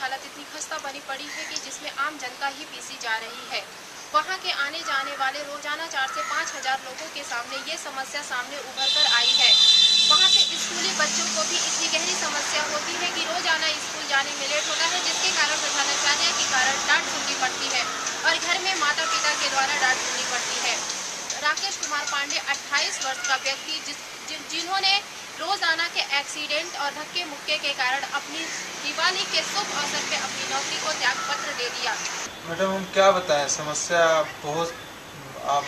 हालत इतनी खस्ता बनी पड़ी है कि जिसमें आम जनता ही पीसी जा रही है। वहां के आने जाने वाले रोजाना 4 से 5 हज़ार लोगों के सामने ये समस्या उभर कर आई है। वहां पे स्कूली बच्चों को भी इतनी गहरी समस्या होती है कि रोजाना स्कूल जाने में लेट होता है, जिसके कारण प्रधानाचार्य के कारण डांट सुननी पड़ती है और घर में माता पिता के द्वारा डांट सुननी पड़ती है। राकेश कुमार पांडे 28 वर्ष का व्यक्ति जिन्होंने रोजाना के एक्सीडेंट और धक्के मुक्के के कारण अपनी दिवाली के शुभ अवसर पे अपनी नौकरी को त्याग पत्र दे दिया। मैडम हम क्या बताएं, समस्या बहुत, आप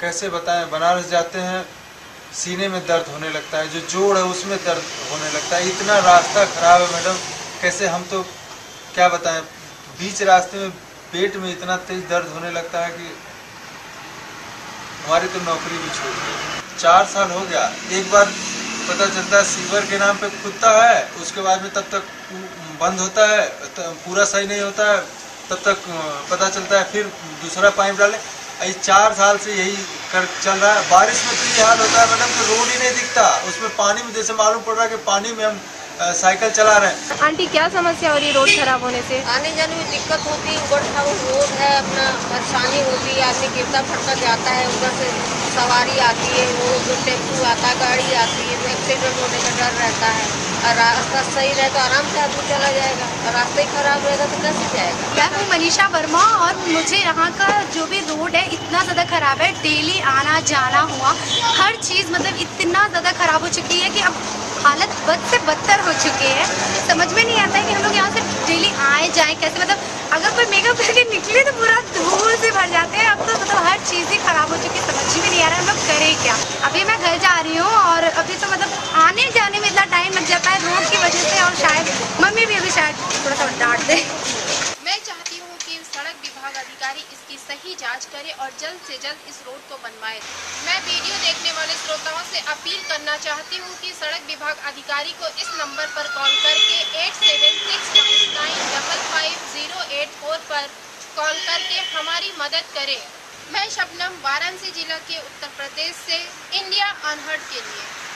कैसे बताएं। बनारस जाते हैं सीने में दर्द होने लगता है, जो जोड़ है उसमें दर्द होने लगता है, इतना रास्ता खराब है मैडम, कैसे हम तो क्या बताएं। बीच रास्ते में पेट में इतना तेज दर्द होने लगता है कि हमारी तो नौकरी भी छोड़ दी। 4 साल हो गया, एक बार पता चलता है सीवर के नाम पे खुदता है, उसके बाद में तब तक बंद होता है, पूरा सही नहीं होता है, तब तक पता चलता है फिर दूसरा पाइप डाले। 4 साल से यही कर चल रहा है। बारिश में तो ये हाल होता है मैडम कि रोड ही नहीं दिखता, उसमें पानी में जैसे मालूम पड़ रहा है कि पानी में हम साइकिल चला रहे हैं। आंटी क्या समस्या हो रही है रोड खराब होने से? आने जाने में दिक्कत होती है, उबड़ खाबड़ रोड है, अपना परेशानी होती है, आदमी गिरता फटका जाता है, उधर से सवारी आती है, वो जो टेम्पू आता गाड़ी आती है, एक्सीडेंट होने का डर रहता है। और रास्ता सही रहे तो आराम से आदमी चला जाएगा, और रास्ता ही खराब रहेगा तो कैसे जाएगा। मैं हूँ मनीषा वर्मा और मुझे यहाँ का जो भी रोड है इतना ज़्यादा खराब है, डेली आना जाना हुआ हर चीज़ मतलब इतना ज़्यादा खराब हो चुकी है कि अब हालत बद से बदतर हो चुकी है। समझ में नहीं आता है कि हम लोग यहाँ से डेली आए जाएं कैसे, मतलब अगर कोई मेकअप करके निकले तो पूरा धूल से भर जाते हैं। अब तो मतलब हर चीज़ ही खराब हो चुकी है, समझ में नहीं आ रहा है हम लोग करें क्या। अभी मैं घर जा रही हूँ और अभी तो मतलब आने जाने में इतना टाइम लग जाता है रोड की वजह से, और शायद मम्मी भी अभी शायद थोड़ा सा डांट दे। मैं चाहती हूँ कि सड़क विभाग अधिकारी इसकी सही जाँच करे और जल्द से जल्द इस रोड को बनवाए। मैं वीडियो देखने वाले श्रोताओं से अपील करना चाहती हूँ कि सड़क विभाग अधिकारी को इस नंबर पर कॉल करके 8765955084 पर कॉल करके हमारी मदद करें। मैं शबनम वाराणसी जिला के उत्तर प्रदेश से इंडिया अनहर्ड के लिए।